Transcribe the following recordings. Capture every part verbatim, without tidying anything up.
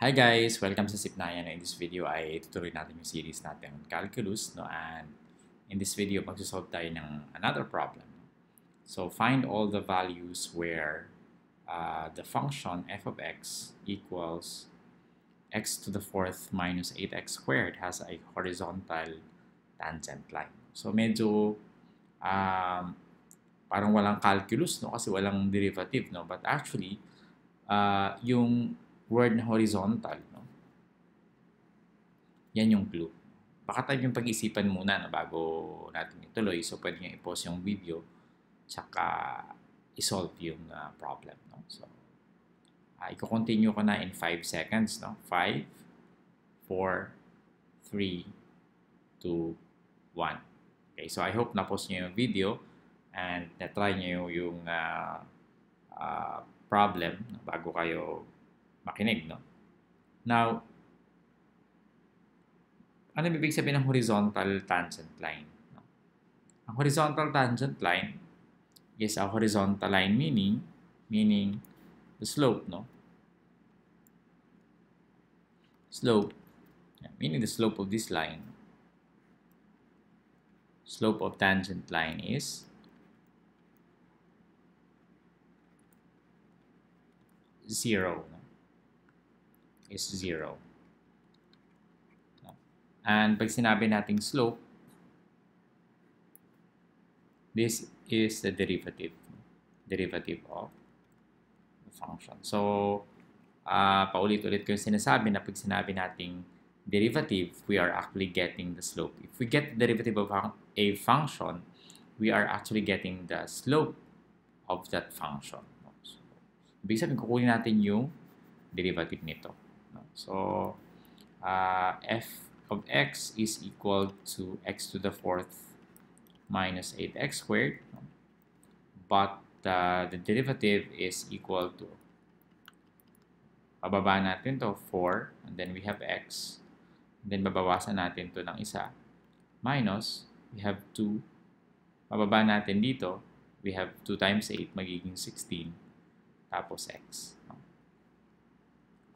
Hi guys! Welcome sa Sipnayan. In this video ay itutuloy natin yung series natin on Calculus. No? And in this video, magsasolve tayo ng another problem. So find all the values where uh, the function f of x equals x to the fourth minus eight x squared has a horizontal tangent line. So medyo um, parang walang calculus, no? Kasi walang derivative. No? But actually, uh, yung word na horizontal, no? Yan yung clue. Baka tayo yung pag-isipan muna, no? Bago natin ituloy. So, pwede nyo i-pause yung video tsaka i-solve yung uh, problem, no? So, uh, i-continue ko na in five seconds, no? five, four, three, two, one. Okay, so I hope na-pause nyo yung video and na-try nyo yung uh, uh, problem, no? Bago kayo makinig, no? Now, ano ibig sabihin ng horizontal tangent line? No? Ang horizontal tangent line is a horizontal line meaning, meaning the slope, no? Slope, meaning the slope of this line. Slope of tangent line is zero, no? Is zero. And pag sinabi nating slope, this is the derivative, derivative of the function. So, uh, paulit-ulit ko yung sinasabi na pag sinabi nating derivative, we are actually getting the slope. If we get the derivative of a function, we are actually getting the slope of that function. So, ibig sabihin, kukunin natin yung derivative nito. So, uh, f of x is equal to x to the fourth minus eight x squared, but uh, the derivative is equal to, bababa natin to four, and then we have x, and then babawasan natin to ng isa, minus, we have two, bababa natin dito, we have two times eight, magiging sixteen, tapos x.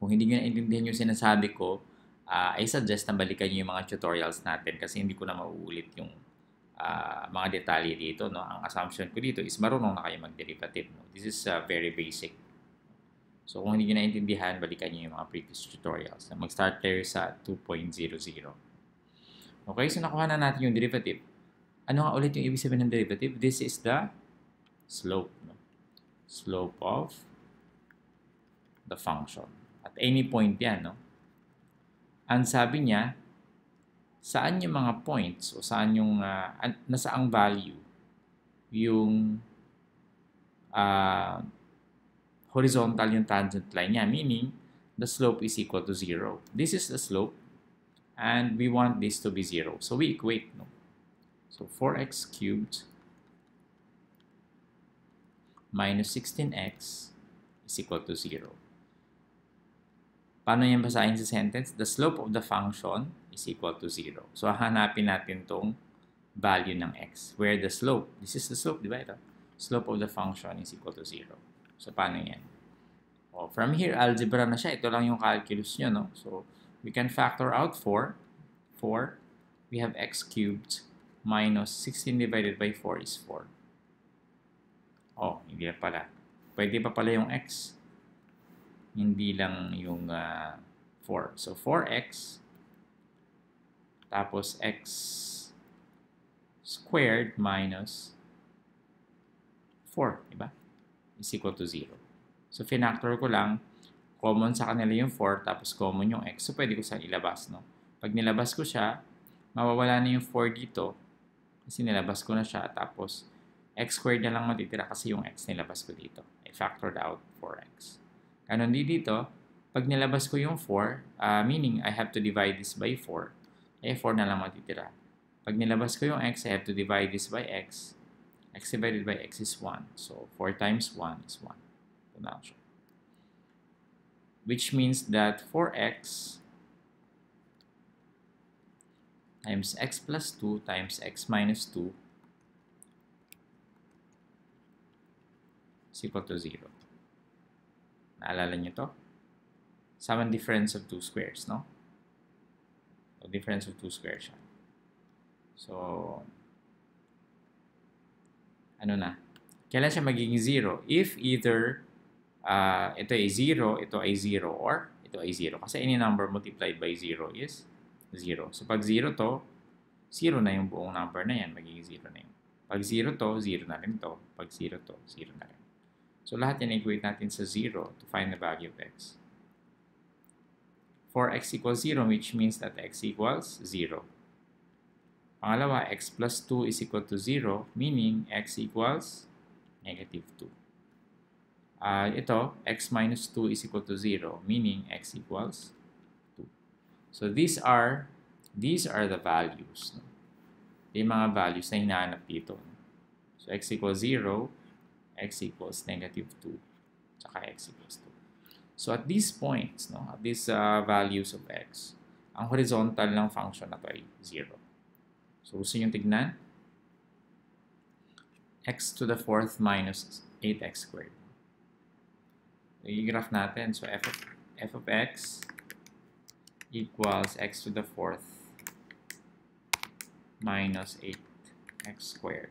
Kung hindi nyo naintindihan yung sinasabi ko, uh, I suggest na balikan nyo yung mga tutorials natin kasi hindi ko na mauulit yung uh, mga detalye dito. No? Ang assumption ko dito is marunong na kayo mag-derivative. No? This is uh, very basic. So kung hindi nyo naintindihan, balikan nyo yung mga previous tutorials. Mag-start tayo sa two point zero zero. Okay, so nakuha na natin yung derivative. Ano nga ulit yung ibig sabihin ng derivative? This is the slope. No? Slope of the function. At any point yan, no? Ang sabi niya, saan yung mga points o saan yung, uh, nasaang value yung uh, horizontal yung tangent line niya. Meaning, the slope is equal to zero. This is the slope and we want this to be zero. So we equate, no? So four x cubed minus sixteen x is equal to zero. Paano yan basahin sa sentence? The slope of the function is equal to zero. So, hanapin natin tong value ng x. Where the slope, this is the slope, di ba ito? Slope of the function is equal to zero. So, paano yan? Oh, from here, algebra na siya. Ito lang yung calculus nyo, no? So, we can factor out four. four, we have x cubed minus sixteen divided by four is four. Oh, hindi na pala. Pwede pa pala yung x. Hindi lang yung uh, four. So, four x tapos x squared minus four, diba? Is equal to zero. So, finactor ko lang, common sa kanila yung four, tapos common yung x. So, pwede ko saan ilabas, no? Pag nilabas ko siya, mawawala na yung four dito kasi nilabas ko na siya. Tapos, x squared na lang matitira kasi yung x nilabas ko dito. I factored out four x. Ganon din dito, pag nilabas ko yung four, uh, meaning I have to divide this by four, eh four na lang matitira. Pag nilabas ko yung x, I have to divide this by x. X divided by x is one. So, four times one is one. Which means that four x times x plus two times x minus two is equal to zero. Naalala nyo to? sum and difference of two squares, no? So difference of two squares siya. So, ano na? Kailan siya magiging zero? If either uh, ito ay zero, ito ay zero, or ito ay zero. Kasi any number multiplied by zero is zero. So, pag zero to, zero na yung buong number na yan. Magiging zero na yun. Pag zero to, zero na rin to. Pag zero to, zero na rin. So, lahat yan equate natin sa zero to find the value of x. For x equals zero, which means that x equals zero. Pangalawa, x plus two is equal to zero, meaning x equals negative two. Uh, ito, x minus two is equal to zero, meaning x equals two. So these are these are the values. No? Yung mga values na hinahanap dito. No? So x equals zero, x equals negative two, tsaka x equals two. So at these points, no, at these uh, values of x, ang horizontal ng function na to ay zero. So gusto nyo tignan? X to the fourth minus eight x squared. So i-graph natin. So f of, f of x equals x to the fourth minus eight x squared.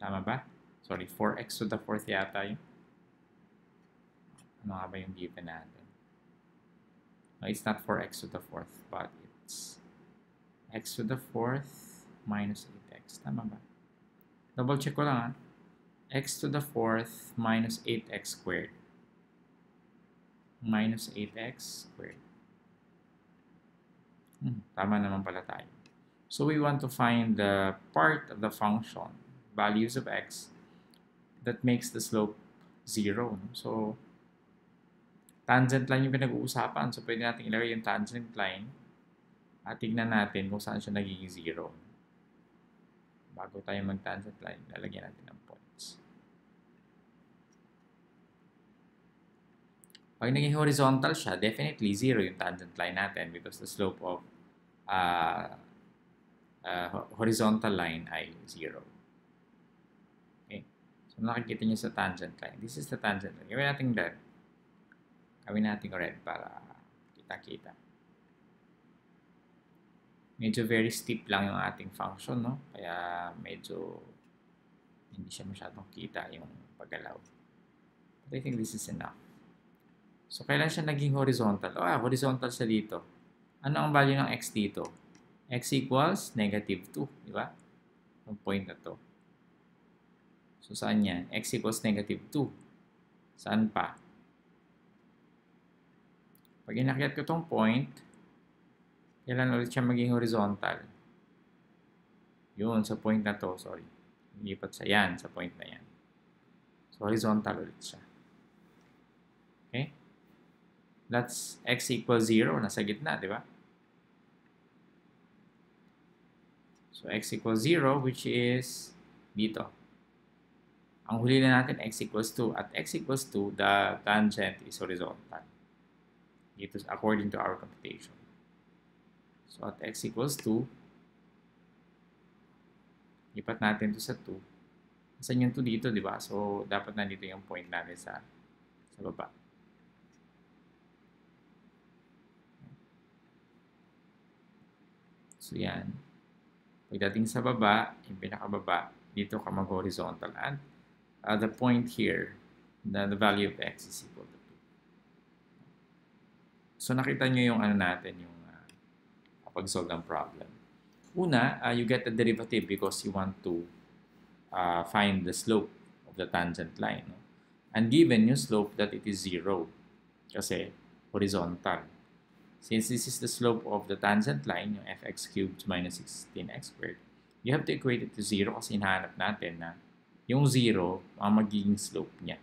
Tama ba? Sorry, four x to the fourth yata yun. Ano nga ba yung given natin? No, it's not four x to the fourth, but it's x to the fourth minus eight x. Tama ba? Double check ko lang ha. X to the fourth minus eight x squared. Minus eight x squared. Hmm, tama naman pala tayo. So we want to find the part of the function values of x that makes the slope zero. So, tangent line yung pinag-uusapan. So, pwede natin ilagay yung tangent line at tignan natin kung saan siya nagiging zero. Bago tayo mag-tangent line, lalagyan natin ng points. Pag naging horizontal siya, definitely zero yung tangent line natin because the slope of uh, uh, horizontal line ay zero. Nakikita nyo sa tangent line. This is the tangent line. Gawin natin red. Gawin natin red para kita-kita. Medyo very steep lang yung ating function, no? Kaya medyo hindi siya masyadong kita yung paggalaw. But I think this is enough. So, kailan siya naging horizontal? Oh, ah, horizontal siya dito. Ano ang value ng x dito? X equals negative two. Di ba? Yung point na to. So, saan yan? X equals negative two. Saan pa? Pag inakyat ko itong point, kailan ulit siya maging horizontal? Yun, sa point na to. Sorry. Lipat sa yan, sa point na yan. So, horizontal ulit siya. Okay? That's x equals zero. Nasa gitna, di ba? So, x equals zero, which is dito. Ang huli na natin, x equals two. At x equals two, the tangent is horizontal. It is according to our computation. So, at x equals two, lipat natin to sa two. Saan yung two dito, di ba? So, dapat nandito yung point natin sa, sa baba. So, yan. Pagdating sa baba, yung pinakababa, dito ka mag-horizontal at Uh, the point here, the, the value of x is equal to two. So, nakita nyo yung ano natin, yung uh, pag-solve ng problem. Una, uh, you get the derivative because you want to uh, find the slope of the tangent line. No? And given yung slope that it is zero, kasi horizontal. Since this is the slope of the tangent line, yung fx cubed minus sixteen x squared, you have to equate it to zero kasi hinahanap natin na yung zero, ang magiging slope niya.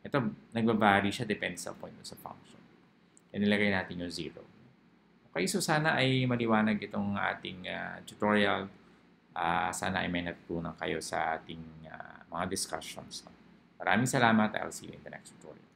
Ito, nagbabari siya, depende sa point sa function. And nilagay natin yung zero. Okay, so sana ay maliwanag itong ating uh, tutorial. Uh, sana ay may natutunan kayo sa ating uh, mga discussions. Maraming salamat. I'll see you in the next tutorial.